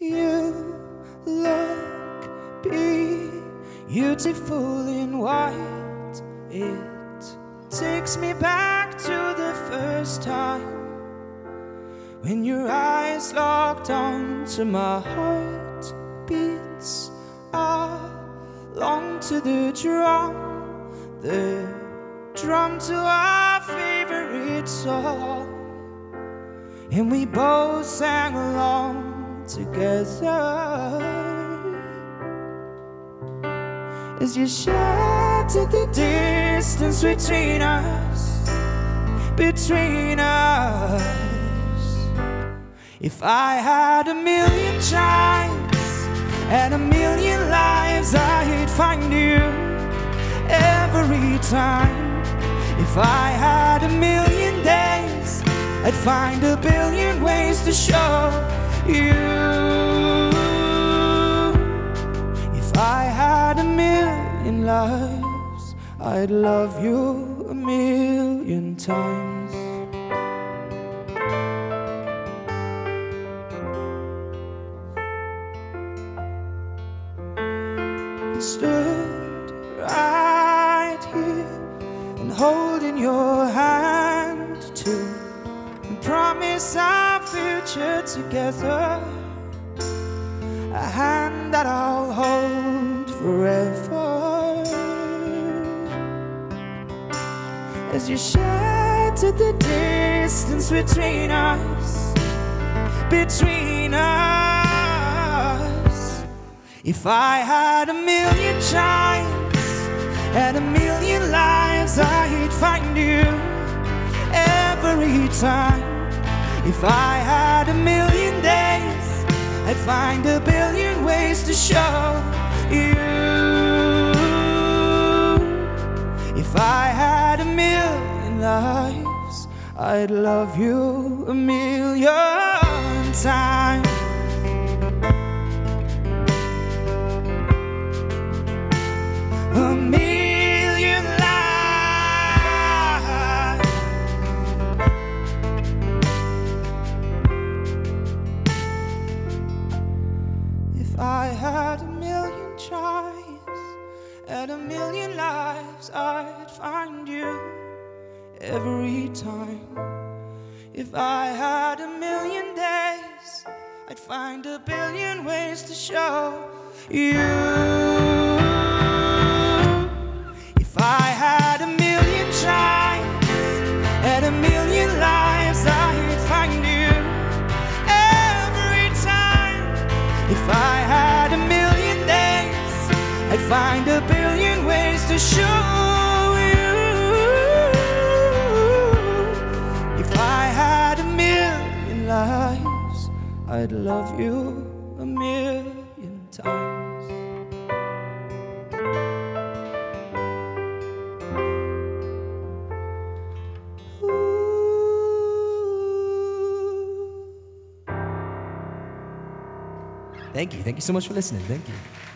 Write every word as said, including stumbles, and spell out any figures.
You look beautiful in white. It takes me back to the first time when your eyes locked onto my heart beats. I long to the drum, the drum to our favorite song, and we both sang along together as you shattered the distance between us, between us. If I had a million tries and a million lives, I'd find you every time. If I had a million days, I'd find a billion ways to show you. If I had a million lives, I'd love you a million times. I stood right here and holding your hand too, and promise our future together, a hand that I'll hold forever. As you shattered the distance between us, between us. If I had a million tries and a million lives, I'd find you every time. If I had a million days, I'd find a billion ways to show you. If I had a million lives, I'd love you a million times. A million lives. If I had a million tries and a million lives, I'd find you every time. If I had a million days, I'd find a billion ways to show you. If I had a million tries and a million lives, I'd find you every time. If I had a million days, I'd find a billion ways to show. I'd love you a million times. Ooh. Thank you. Thank you so much for listening. Thank you.